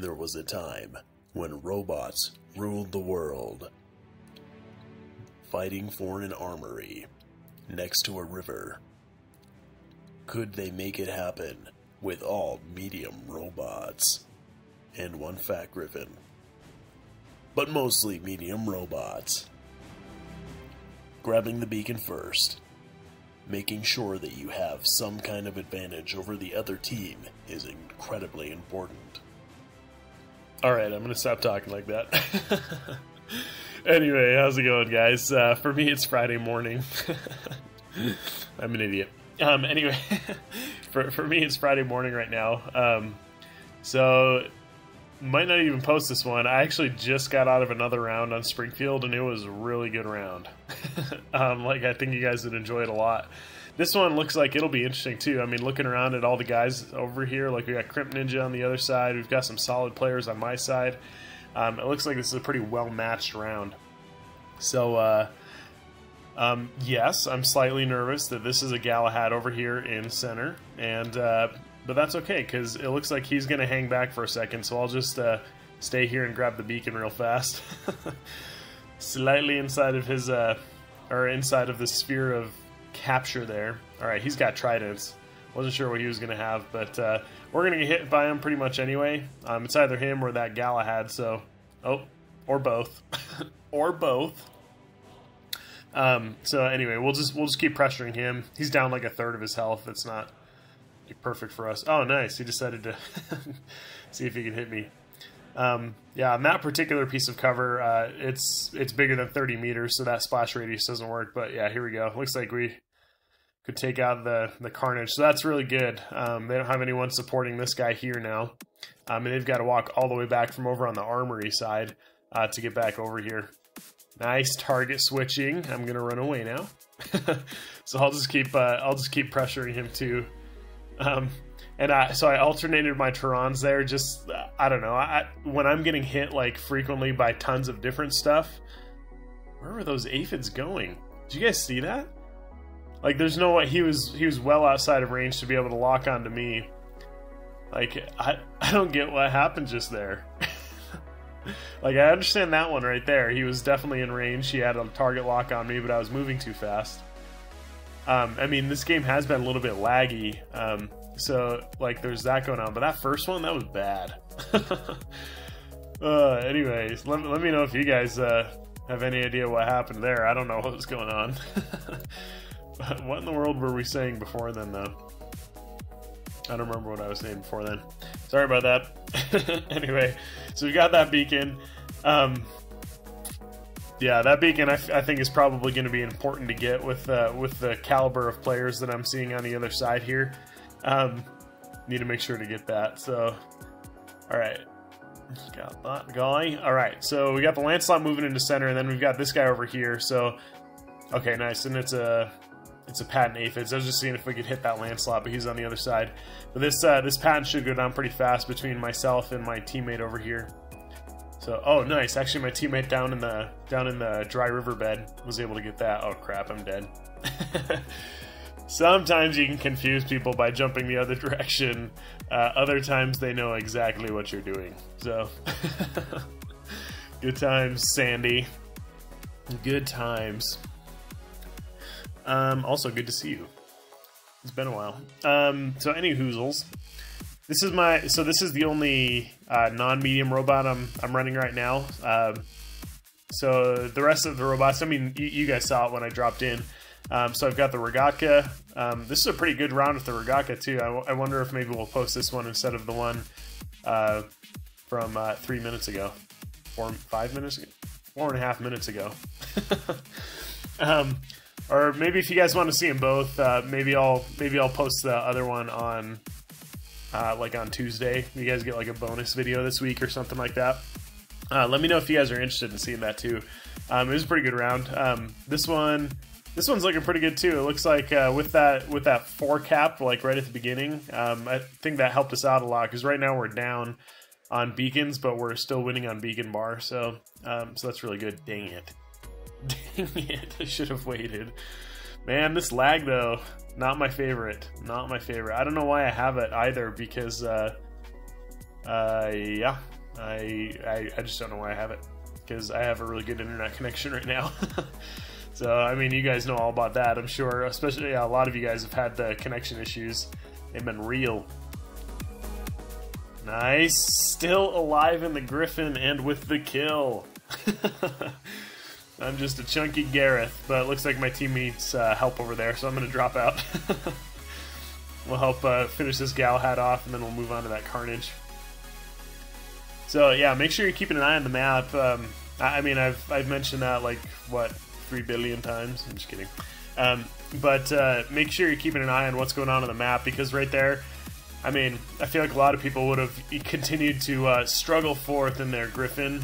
There was a time when robots ruled the world, fighting for an armory next to a river. Could they make it happen with all medium robots and one fat griffin, but mostly medium robots? Grabbing the beacon first, making sure that you have some kind of advantage over the other team is incredibly important. Alright, I'm gonna stop talking like that. Anyway, how's it going, guys? For me, it's Friday morning. I'm an idiot. Anyway, for me, it's Friday morning right now. So, might not even post this one. I actually just got out of another round on Springfield, and it was a really good round. I think you guys would enjoy it a lot. This one looks like it'll be interesting, too. I mean, looking around at all the guys over here, like we got Crimp Ninja on the other side. We've got some solid players on my side. It looks like this is a pretty well-matched round. So, yes, I'm slightly nervous that this is a Galahad over here in center. And, but that's okay, because it looks like he's going to hang back for a second. So I'll just stay here and grab the beacon real fast. Slightly inside of his, or inside of the sphere of capture there. Alright, he's got tridents. Wasn't sure what he was going to have, but we're going to get hit by him pretty much anyway. It's either him or that Galahad, so... Oh, or both. Or both. So anyway, we'll just keep pressuring him. He's down like a third of his health. That's not perfect for us. Oh, nice. He decided to see if he could hit me. Yeah, on that particular piece of cover, it's bigger than 30 meters, so that splash radius doesn't work. But yeah, here we go. Looks like we could take out the Carnage, so that's really good. They don't have anyone supporting this guy here now, and they've got to walk all the way back from over on the armory side to get back over here. Nice target switching. I'm gonna run away now, so I'll just keep pressuring him too. So I alternated my Terrans there. Just, I don't know. When I'm getting hit, like, frequently by tons of different stuff, where were those aphids going? Did you guys see that? Like, there's no way he was well outside of range to be able to lock onto me. Like, I don't get what happened just there. Like, I understand that one right there. He was definitely in range. He had a target lock on me, but I was moving too fast. I mean, this game has been a little bit laggy, so, like, there's that going on. But that first one, that was bad. Anyways, let me know if you guys have any idea what happened there. I don't know what was going on. What in the world were we saying before then, though? I don't remember what I was saying before then. Sorry about that. Anyway, so we got that beacon. Yeah, that beacon I think is probably going to be important to get with the caliber of players that I'm seeing on the other side here. Need to make sure to get that. So, all right, got that going. All right, so we got the Lancelot moving into center, and then we've got this guy over here. So, okay, nice, and it's a patent aphids. I was just seeing if we could hit that Lancelot, but he's on the other side. But this patent should go down pretty fast between myself and my teammate over here. So, oh, nice. Actually, my teammate down in the dry riverbed was able to get that. Oh, crap, I'm dead. Sometimes you can confuse people by jumping the other direction. Other times they know exactly what you're doing. So, good times, Sandy. Good times. Also, good to see you. It's been a while. So, any hoozles. This is the only non-medium robot I'm running right now. So the rest of the robots, I mean, you guys saw it when I dropped in. So I've got the Rogatka. This is a pretty good round with the Rogatka too. I wonder if maybe we'll post this one instead of the one from 3 minutes ago, 4 5 minutes ago, 4.5 minutes ago. Or maybe if you guys want to see them both, maybe I'll post the other one on. Like on Tuesday, you guys get like a bonus video this week or something like that. Let me know if you guys are interested in seeing that too. It was a pretty good round. This one's looking pretty good too. It looks like with that 4 cap like right at the beginning, I think that helped us out a lot because right now we're down on beacons, but we're still winning on beacon bar. So so that's really good. Dang it! Dang it! I should have waited. Man, this lag though. Not my favorite. Not my favorite. I don't know why I have it either because Yeah, I just don't know why I have it, because I have a really good internet connection right now. So, I mean, you guys know all about that, I'm sure. Especially, yeah, a lot of you guys have had the connection issues. They've been real. Nice. Still alive in the Griffin and with the kill. I'm just a chunky Gareth, but it looks like my team needs help over there, so I'm going to drop out. We'll help finish this Galahad off, and then we'll move on to that Carnage. So, yeah, make sure you're keeping an eye on the map. I mean, I've mentioned that, like, what, 3 billion times? I'm just kidding. But make sure you're keeping an eye on what's going on the map, because right there, I mean, I feel like a lot of people would have continued to struggle forth in their Griffin.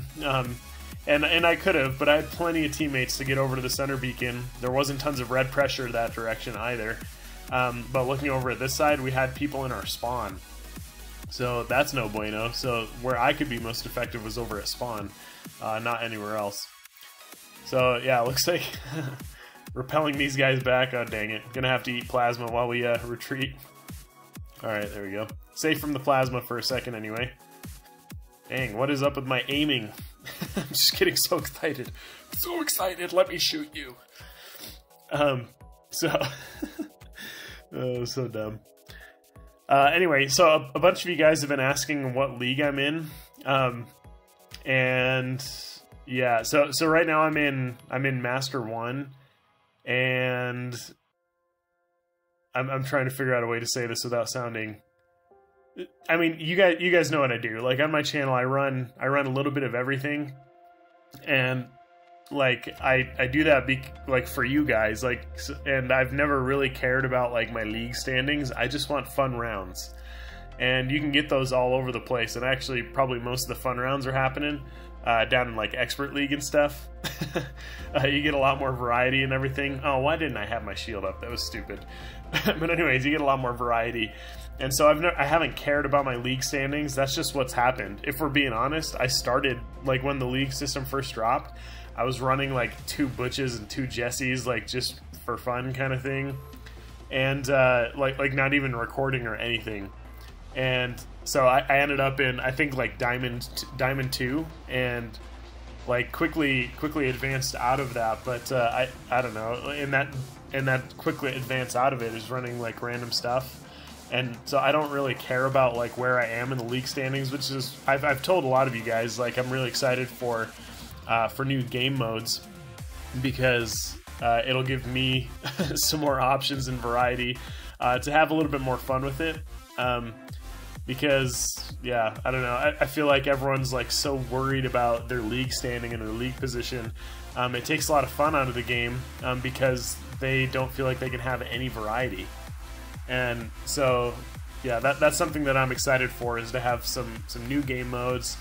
And I could have, but I had plenty of teammates to get over to the center beacon. There wasn't tons of red pressure that direction either. But looking over at this side, we had people in our spawn. So that's no bueno. So where I could be most effective was over at spawn, not anywhere else. So yeah, looks like repelling these guys back. Oh, dang it. Gonna have to eat plasma while we retreat. Alright, there we go. Safe from the plasma for a second anyway. Dang, what is up with my aiming? I'm just getting so excited. So excited, let me shoot you. Oh, so dumb. Anyway, so a bunch of you guys have been asking what league I'm in. And yeah, so right now I'm in Master One, and I'm trying to figure out a way to say this without sounding, I mean, you guys know what I do. Like, on my channel, I run a little bit of everything, and like I do that like for you guys, like, and I've never really cared about like my league standings. I just want fun rounds, and you can get those all over the place. And actually, probably most of the fun rounds are happening down in like Expert League and stuff. You get a lot more variety and everything. Oh, why didn't I have my shield up? That was stupid. But anyways, you get a lot more variety. And so I haven't cared about my league standings. That's just what's happened. If we're being honest, I started, like, when the league system first dropped, I was running like 2 Butches and 2 Jessies, like, just for fun kind of thing. And like not even recording or anything. And so I ended up in, I think, like Diamond Two, and like quickly advanced out of that. But I don't know, in that quickly advance out of it is running like random stuff. And so I don't really care about like where I am in the league standings, which is, I've told a lot of you guys, like, I'm really excited for new game modes, because it'll give me some more options and variety to have a little bit more fun with it. Because, yeah, I don't know, I feel like everyone's like so worried about their league standing and their league position. It takes a lot of fun out of the game because they don't feel like they can have any variety. And so, yeah, that's something that I'm excited for, is to have some new game modes,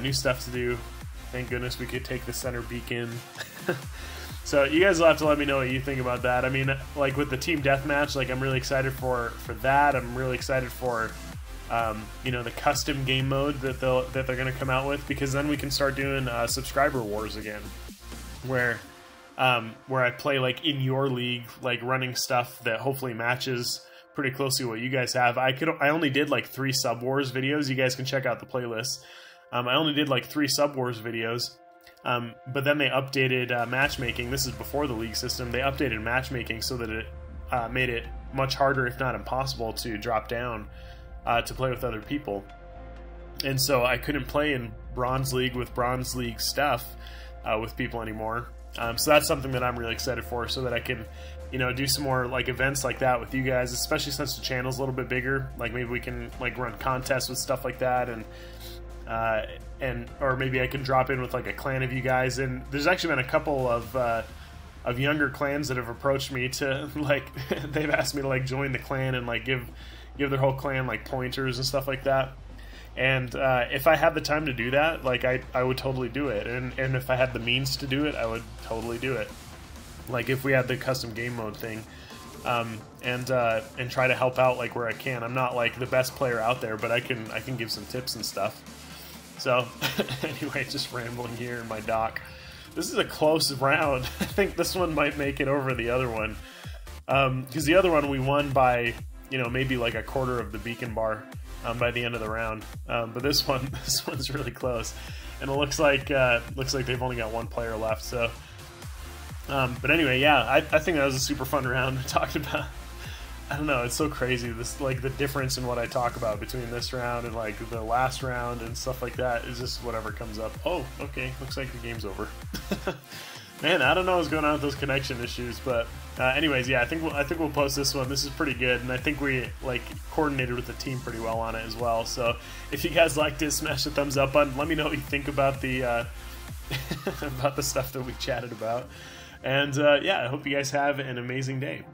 new stuff to do. Thank goodness we could take the center beacon. So you guys will have to let me know what you think about that. I mean, like, with the team deathmatch, like, I'm really excited for that. I'm really excited for, you know, the custom game mode that they're going to come out with, because then we can start doing subscriber wars again, where I play, like, in your league, like, running stuff that hopefully matches pretty closely what you guys have. I only did like 3 Sub Wars videos. You guys can check out the playlist. I only did like 3 Sub Wars videos, but then they updated matchmaking. This is before the league system. They updated matchmaking so that it made it much harder, if not impossible, to drop down to play with other people. And so I couldn't play in Bronze League with Bronze League stuff with people anymore. So that's something that I'm really excited for, so that I can, you know, do some more like events like that with you guys, especially since the channel's a little bit bigger. Like, maybe we can like run contests with stuff like that, and or maybe I can drop in with like a clan of you guys. And there's actually been a couple of younger clans that have approached me to like they've asked me to like join the clan and like give their whole clan like pointers and stuff like that. And if I had the time to do that, like, I would totally do it. And if I had the means to do it, I would totally do it. Like, if we had the custom game mode thing, and try to help out like where I can. I'm not like the best player out there, but I can give some tips and stuff. So anyway, just rambling here in my dock. This is a close round. I think this one might make it over the other one, because the other one we won by, you know, maybe like a quarter of the beacon bar. by the end of the round. But this one's really close, and it looks like they've only got one player left. So, but anyway, yeah, I think that was a super fun round. I talked about, I don't know, it's so crazy, this, like, the difference in what I talk about between this round and like the last round and stuff like that is just whatever comes up. Oh, okay, looks like the game's over. Man, I don't know what's going on with those connection issues, but anyways, yeah, I think we'll post this one. This is pretty good, and I think we like coordinated with the team pretty well on it as well. So if you guys liked it, smash the thumbs up button. Let me know what you think about the about the stuff that we chatted about, and yeah, I hope you guys have an amazing day.